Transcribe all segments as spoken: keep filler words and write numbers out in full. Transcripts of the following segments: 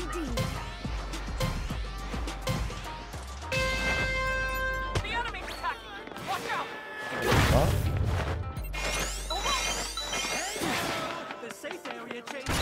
indeed. The enemy's attacking. Watch out. Huh? Oh. The safe area changed.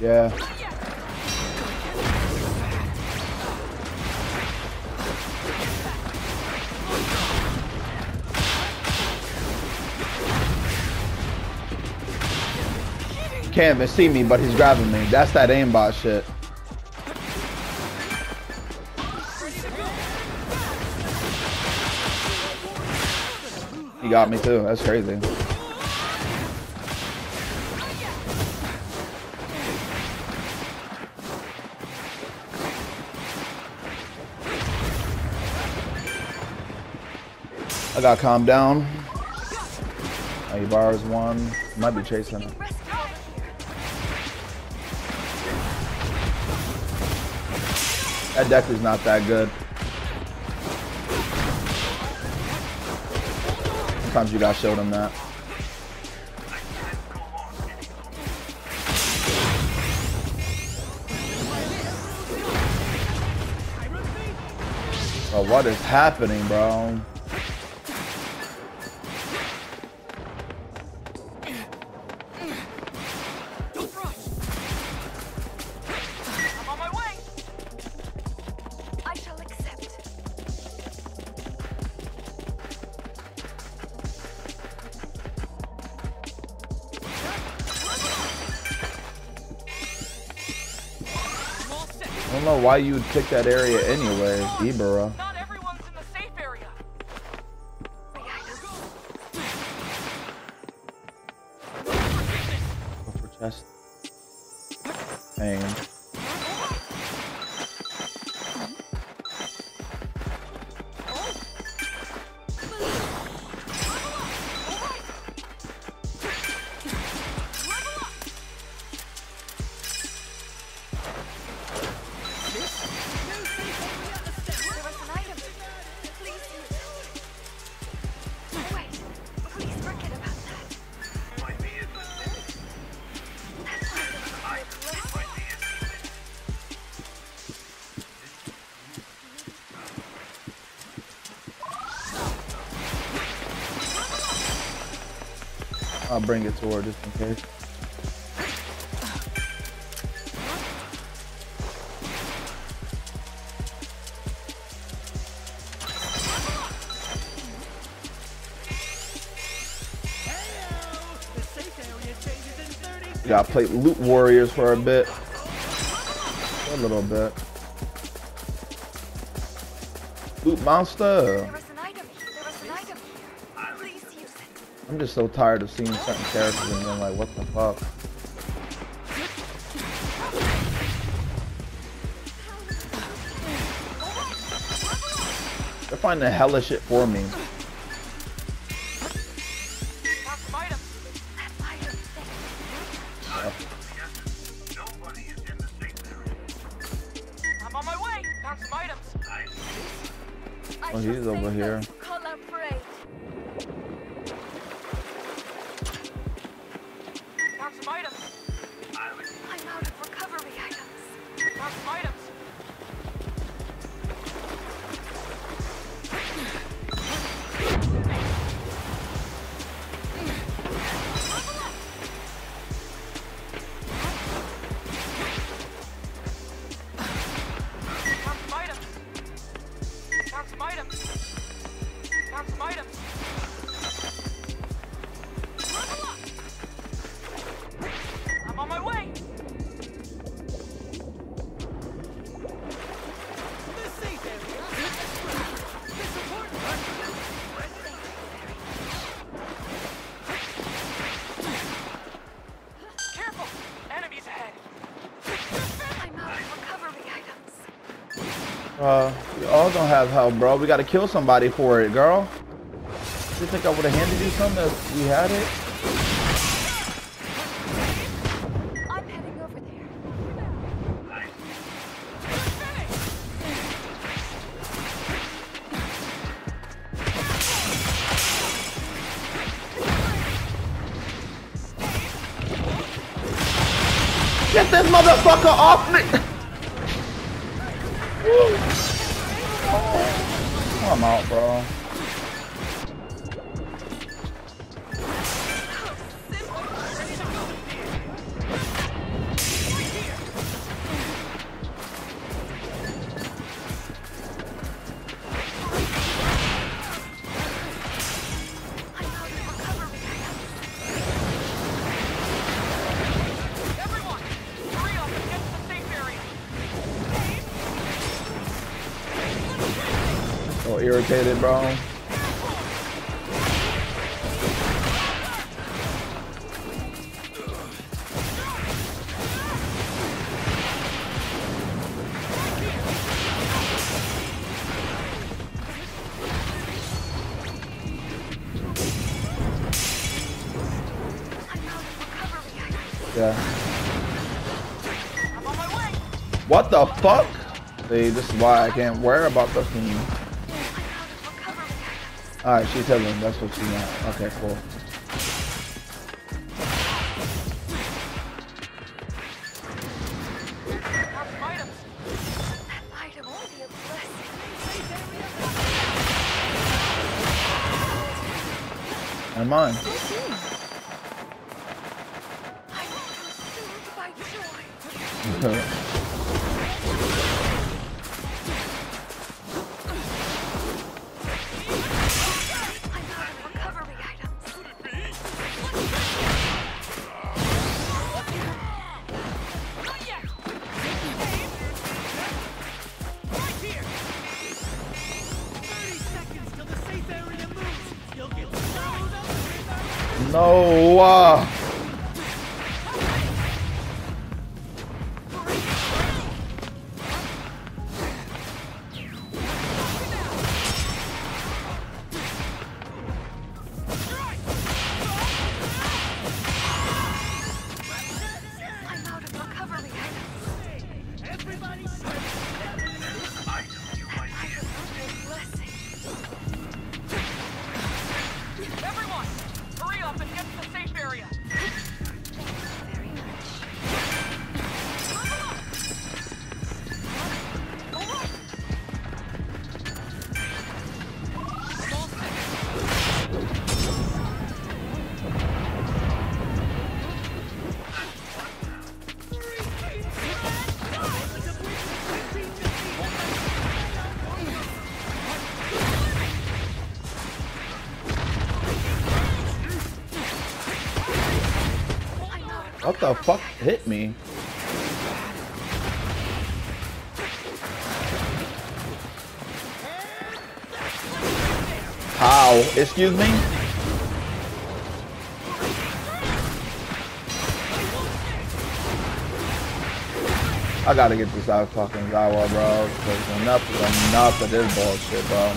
Yeah. Can't even see me, but he's grabbing me. That's that aimbot shit. He got me too. That's crazy. I gotta calm down. He bars one. Might be chasing him. That Deku's not that good. Sometimes you gotta show them that. Bro, what is happening, bro? I don't know why you would pick that area anyway, Ibera. Not everyone's in the safe area. Go for chest. Aim. I'll bring it to her just in case. Gotta play Loot Warriors for a bit. A little bit. Loot Monster! I'm just so tired of seeing certain characters and then like, what the fuck? They're finding hella shit for me. I'm on my way. Got some items. Oh, he's over here. Uh, we all don't have help, bro. We gotta kill somebody for it, girl. You think I would have handed you something if we had it? Get this motherfucker off me! Oh, I'm out, bro. So irritated, bro. Yeah. What the fuck? See, this is why I can't worry about the team. Alright, she's healing. That's what she wants. Okay, cool. And mine. Okay. No, uh. I'm out of recovery items. Everybody What the fuck hit me? How? Excuse me? I gotta get this out of fucking Zawa, bro. Cause enough is enough of this bullshit, bro.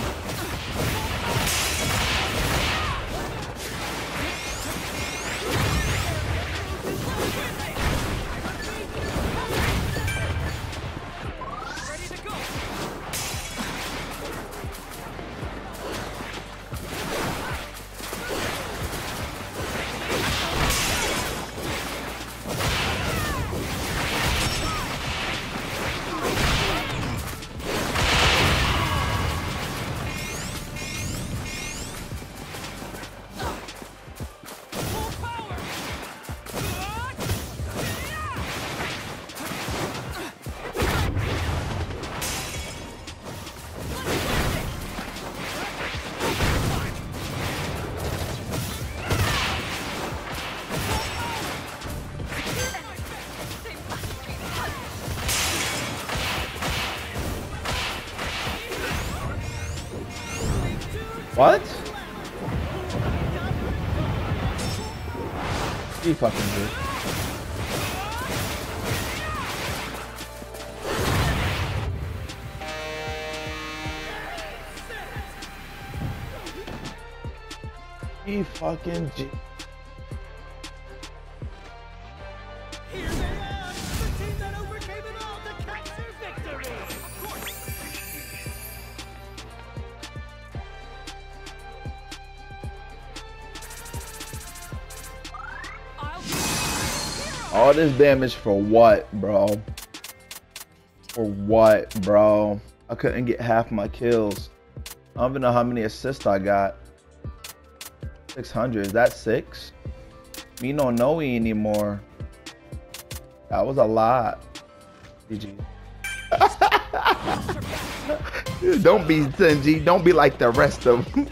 What? You fucking bitch. He fucking G. Here they are, the team that overcame it all to catch their victory. Of course. All this damage for what, bro? For what, bro? I couldn't get half my kills. I don't even know how many assists I got. six hundred. Is that six? Me no know anymore. That was a lot. G G. Don't be stingy. Don't be like the rest of them.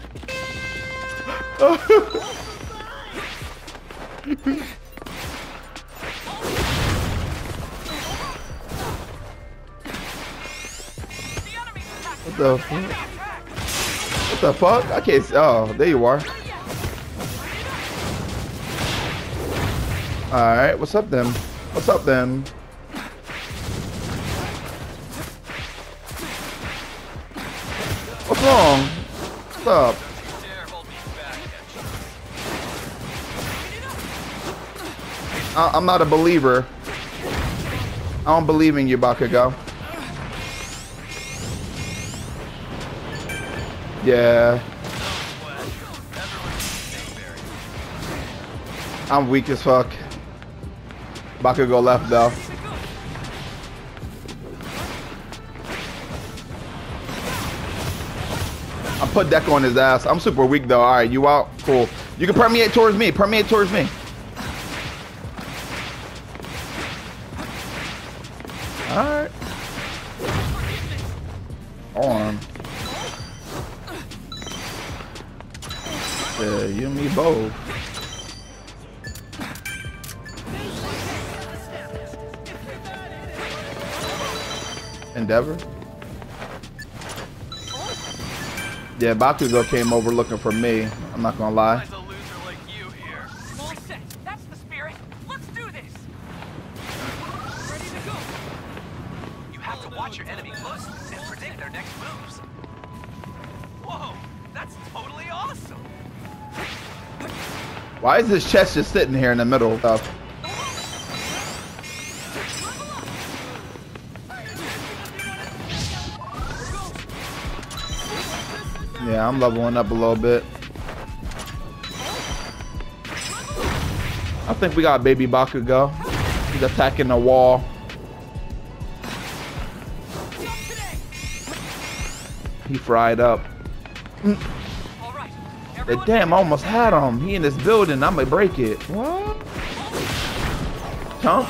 What the fuck? What the fuck? I can't see. Oh, there you are. Alright, what's up then? What's up then? What's wrong? What's up? I I'm not a believer. I don't believe in you, Bakugou. Yeah. I'm weak as fuck. Bakugou left though. I put Deku on his ass. I'm super weak though. Alright, you out? Cool. You can permeate towards me. Permeate towards me. Alright. On. Yeah, you and me both. Endeavor. Yeah, Bakugou came over looking for me. I'm not gonna lie. Why is this chest just sitting here in the middle of? Yeah, I'm leveling up a little bit. I think we got baby Bakugou. He's attacking the wall. He fried up. But damn, I almost had him. He in this building. I'm gonna break it. What? Chunk?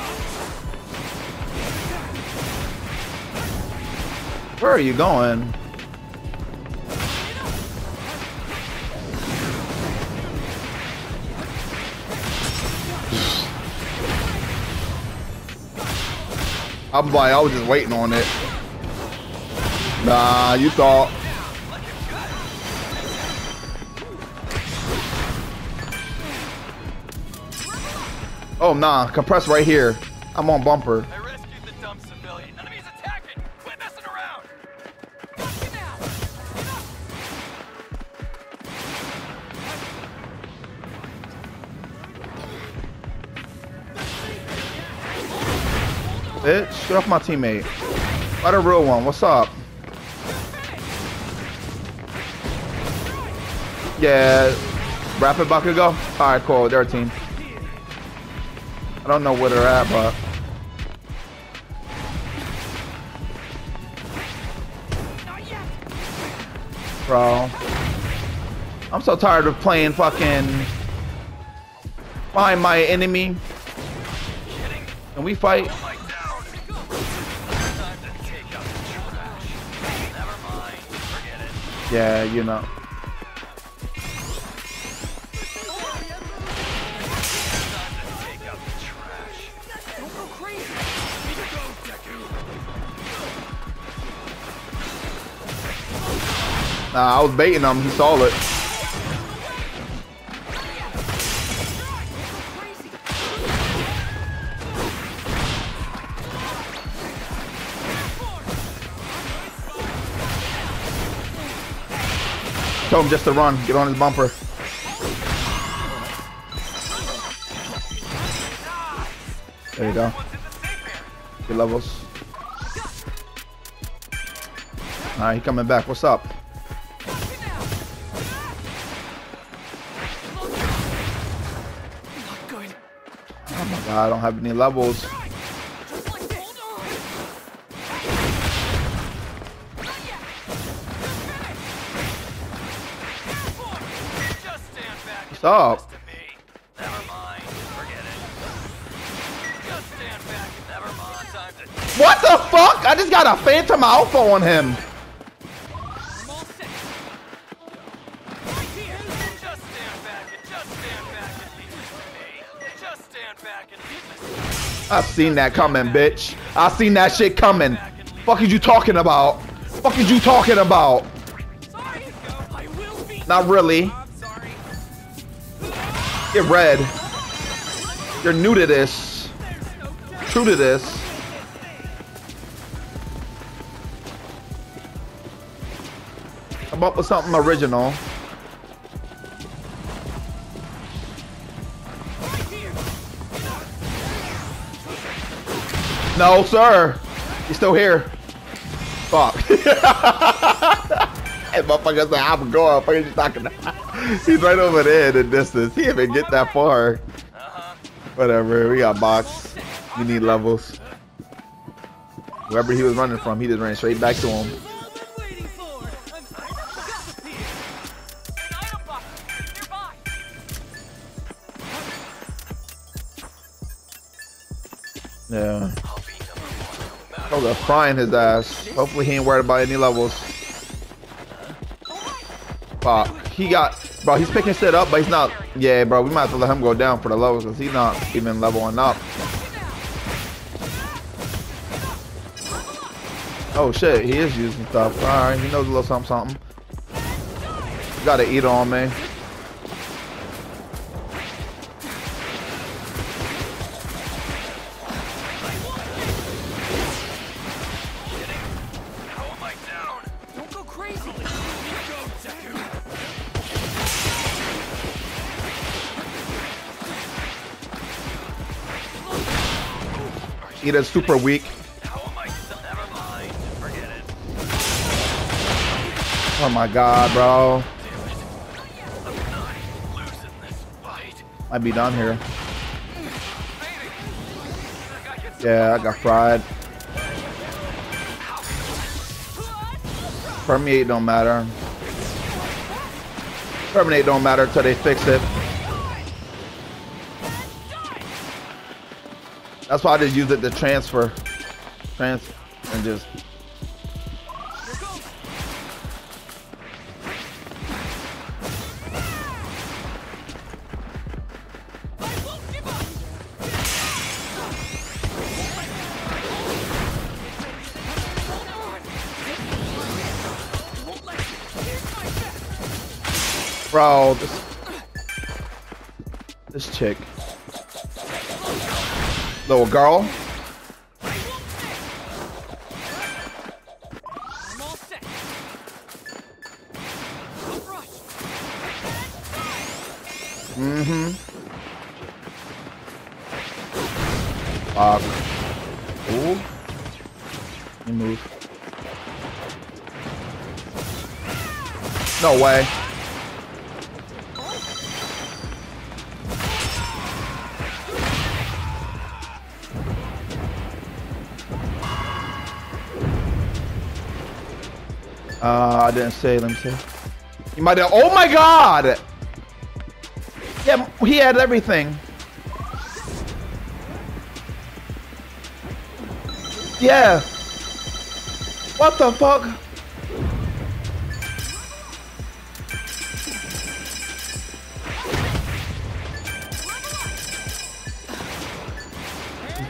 Where are you going? I'm like, I was just waiting on it. Nah, you thought. Oh, nah, compress right here. I'm on bumper. I rescued the dumb civilian. Enemies attacking. Quit messing around. Bitch, get off my teammate. Not a real one. What's up? Yeah. Rapid Bakugou. Alright, cool. They're a team. I don't know where they're at, but bro, I'm so tired of playing fucking find my enemy and we fight. Yeah, you know. Nah, I was baiting him. He saw it. Told him just to run. Get on his bumper. There you go. Good levels. Alright, he coming back. What's up? Oh my god, I don't have any levels. What's up? What the fuck? I just got a Phantom Alpha on him. I seen that coming, bitch. I seen that shit coming. Fuck is you talking about? Fuck is you talking about? Not really. Get red. You're new to this. True to this. Come up with something original. No, sir. He's still here. Fuck. That motherfucker's like, I'm going. Fuck you talking about? He's right over there in the distance. He didn't even get that far. Whatever. We got box. You need levels. Wherever he was running from, he just ran straight back to him. Yeah. Oh, they're frying his ass. Hopefully he ain't worried about any levels. Fuck. He got... Bro, he's picking shit up, but he's not... Yeah, bro, we might have to let him go down for the levels because he's not even leveling up. Oh, shit. He is using stuff. Alright, he knows a little something, something. You gotta eat on me. It is super weak. Oh my god, bro. I'd be down here. Yeah, I got fried. Permeate don't matter. Permeate don't matter till they fix it. That's why I just use it to transfer. Transfer and just. Bro, this, this chick. Little girl. Mm-hmm. Fuck. Ooh. You move. No way. Uh, I didn't say, let me see. He might have, oh my god! Yeah, he had everything. Yeah. What the fuck?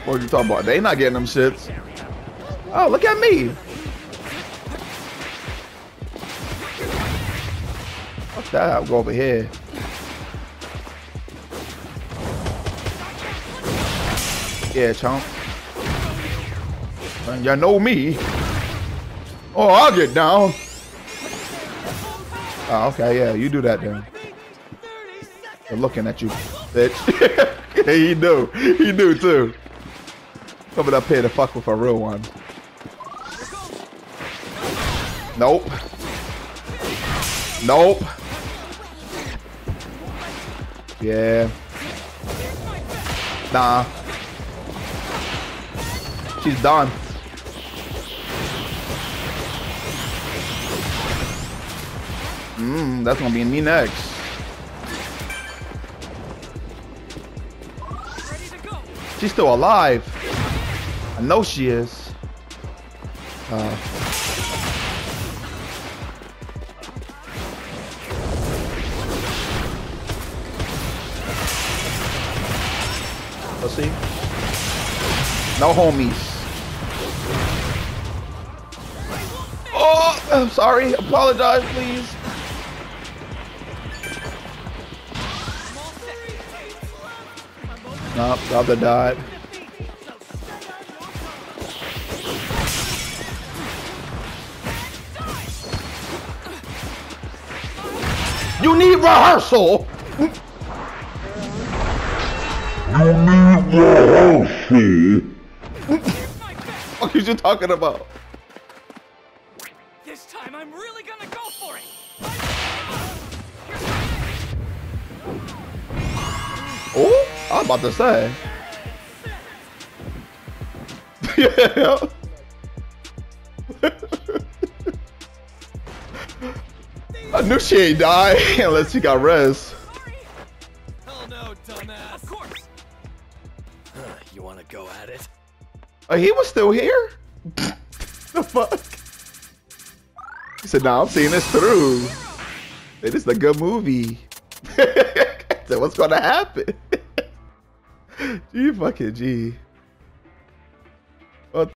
What are you talking about? They not getting them shits. Oh, look at me. I'll go over here. Yeah, chomp. Y'all know me. Oh, I'll get down. Oh, okay, yeah, you do that then. They're looking at you, bitch. Yeah, he do. He do too. Coming up here to fuck with a real one. Nope. Nope. Yeah. Nah. She's done. Mmm, that's gonna be me next. She's still alive. I know she is. Uh. Let's see. No homies. Oh, I'm sorry. Apologize, please. Nope, rather died. You need rehearsal. You need rehearsal. What are you talking about? This time I'm really gonna go for it. Oh. I'm about to say. Yeah. I knew she ain't die unless she got res. Hell no, dumbass. Of course. Huh, you want to go at it? Uh, he was still here? The fuck? He said, "Nah, I'm seeing this through. It is a good movie." I said, "What's gonna happen?" You fucking G.